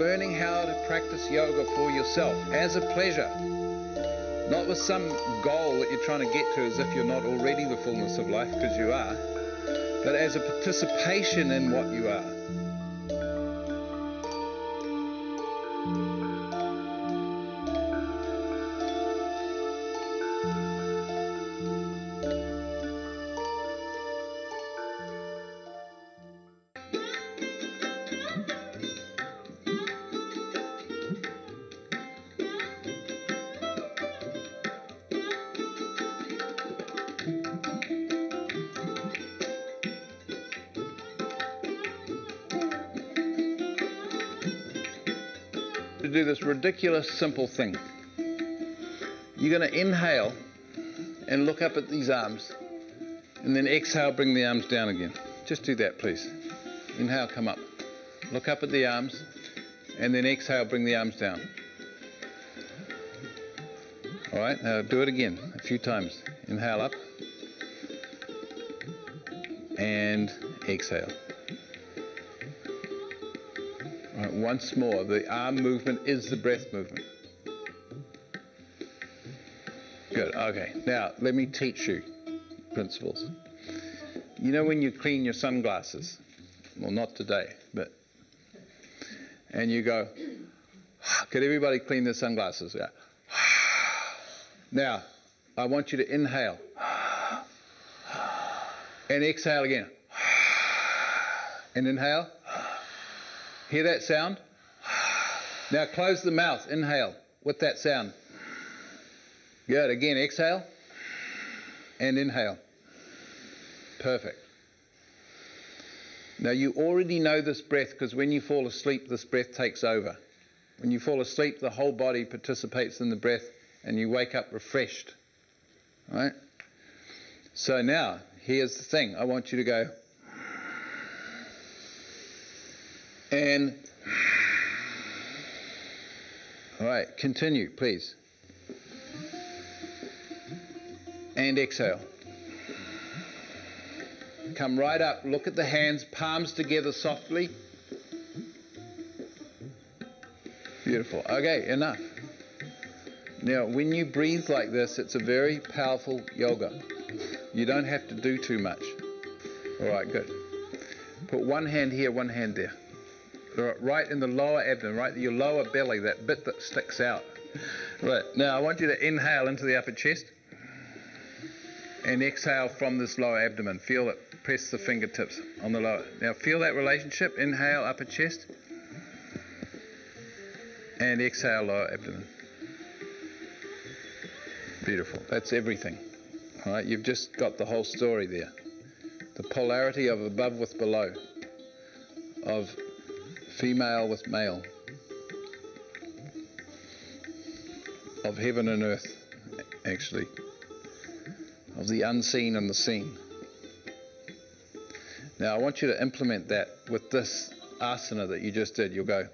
learning how to practice yoga for yourself as a pleasure, not with some goal that you're trying to get to as if you're not already the fullness of life, because you are, but as a participation in what you are. Do this ridiculous simple thing. You're going to inhale and look up at these arms, and then exhale, bring the arms down again. Just do that, please. Inhale, come up, look up at the arms, and then exhale, bring the arms down. All right, now do it again a few times. Inhale up and exhale. Once more, the arm movement is the breath movement. Good, okay. Now, let me teach you principles. You know when you clean your sunglasses, well, not today, but, and you go, could everybody clean their sunglasses? Yeah. Now, I want you to inhale and exhale again. And inhale. Hear that sound? Now close the mouth, inhale with that sound. Good, again, exhale and inhale. Perfect. Now you already know this breath because when you fall asleep, this breath takes over. When you fall asleep, the whole body participates in the breath and you wake up refreshed. All right? So now, here's the thing. I want you to go and, all right, continue, please. And exhale. Come right up, look at the hands, palms together softly. Beautiful, okay, enough. Now, when you breathe like this, it's a very powerful yoga. You don't have to do too much. All right, good. Put one hand here, one hand there. Right in the lower abdomen, right your lower belly, that bit that sticks out. Right, now I want you to inhale into the upper chest and exhale from this lower abdomen. Feel it, press the fingertips on the lower. Now feel that relationship, inhale upper chest and exhale lower abdomen. Beautiful, that's everything. All right, you've just got the whole story there. The polarity of above with below, of female with male, of heaven and earth, actually, of the unseen and the seen. Now I want you to implement that with this asana that you just did. You'll go,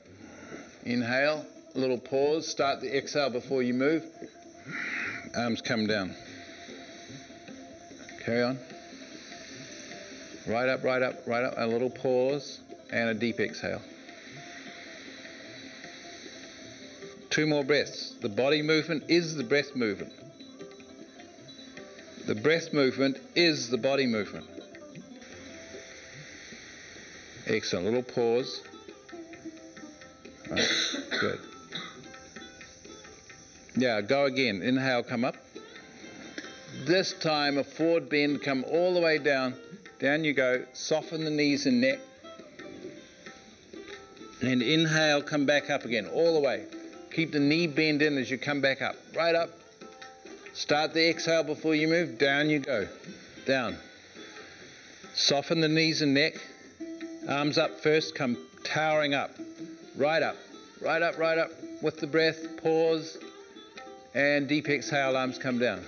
inhale, little pause, start the exhale before you move, arms come down. Carry on. Right up, right up, right up, a little pause and a deep exhale. 2 more breaths. The body movement is the breath movement. The breath movement is the body movement. Excellent. Little pause. Right. Good. Yeah, go again. Inhale, come up. This time a forward bend, come all the way down. Down you go. Soften the knees and neck. And inhale, come back up again, all the way. Keep the knee bend in as you come back up. Right up. Start the exhale before you move. Down you go. Down. Soften the knees and neck. Arms up first. Come towering up. Right up. Right up, right up. With the breath. Pause. And deep exhale. Arms come down.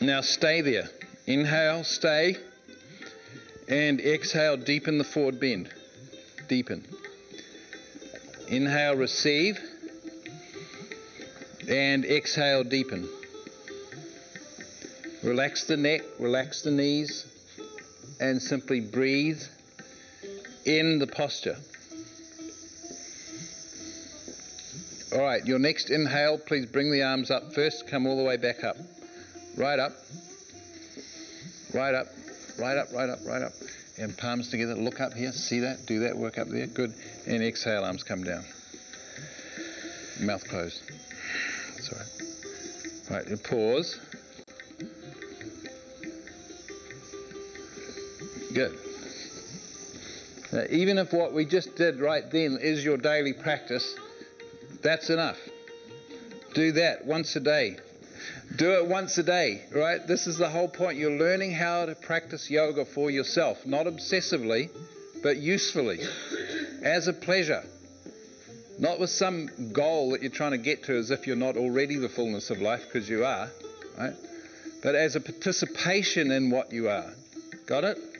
Now stay there. Inhale. Stay. And exhale. Deepen the forward bend. Deepen. Inhale, receive, and exhale, deepen. Relax the neck, relax the knees, and simply breathe in the posture. All right, your next inhale, please bring the arms up first. Come all the way back up. Right up. Right up. Right up, right up, right up. And palms together. Look up here. See that? Do that work up there. Good. And exhale, arms come down. Mouth closed. That's all right. All right, you pause. Good. Now, even if what we just did right then is your daily practice, that's enough. Do that once a day. Do it once a day, right? This is the whole point. You're learning how to practice yoga for yourself, not obsessively, but usefully, as a pleasure. Not with some goal that you're trying to get to as if you're not already the fullness of life, because you are, right? But as a participation in what you are. Got it?